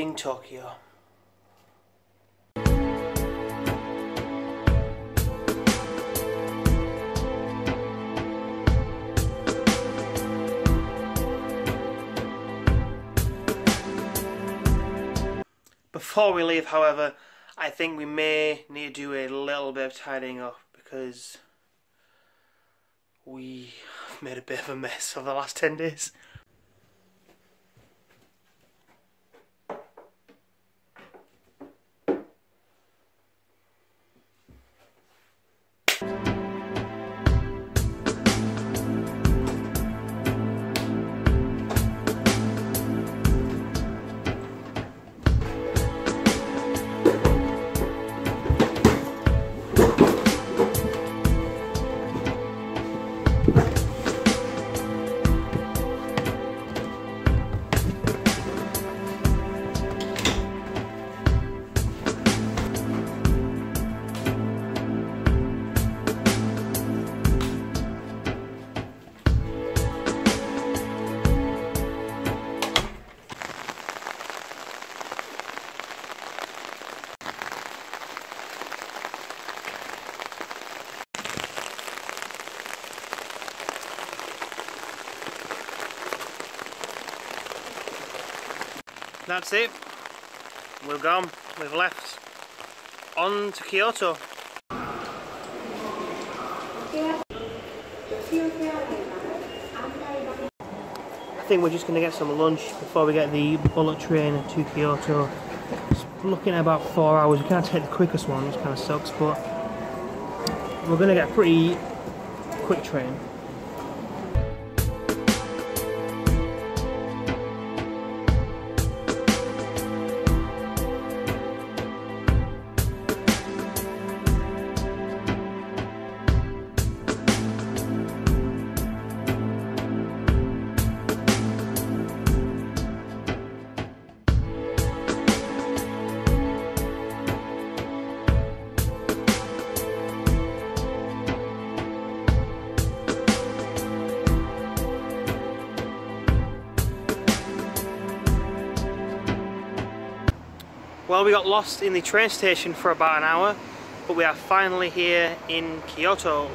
leaving Tokyo. Before we leave, however, I think we may need to do a little bit of tidying up, because we have made a bit of a mess over the last 10 days. That's it, we're gone, we've left. On to Kyoto. I think we're just going to get some lunch before we get the bullet train to Kyoto. It's looking at about 4 hours, we can't take the quickest one, which kind of sucks, but we're going to get a pretty quick train. Well, we got lost in the train station for about an hour, but we are finally here in Kyoto.